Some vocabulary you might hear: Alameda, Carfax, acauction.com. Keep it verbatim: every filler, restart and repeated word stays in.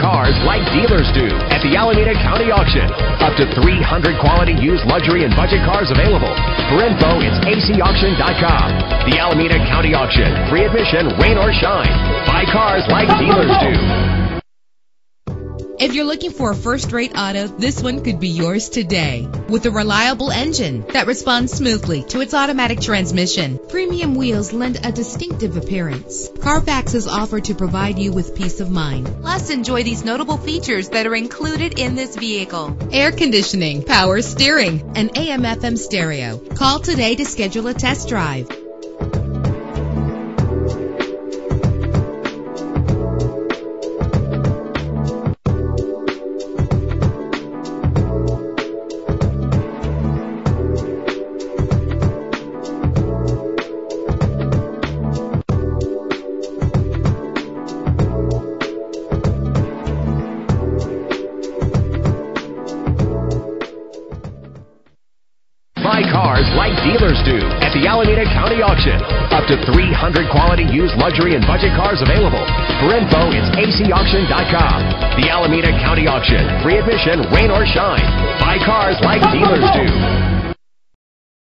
cars like dealers do at the Alameda County Auction. Up to three hundred quality used luxury and budget cars available. For info, it's a c auction dot com. The Alameda County Auction. Free admission, rain or shine. Buy cars like dealers do. If you're looking for a first-rate auto, this one could be yours today. With a reliable engine that responds smoothly to its automatic transmission, premium wheels lend a distinctive appearance. Carfax is offered to provide you with peace of mind. Plus, enjoy these notable features that are included in this vehicle: air conditioning, power steering, and A M F M stereo. Call today to schedule a test drive. Buy cars like dealers do at the Alameda County Auction. Up to three hundred quality used luxury and budget cars available. For info, it's a c auction dot com. The Alameda County Auction. Free admission, rain or shine. Buy cars like dealers do.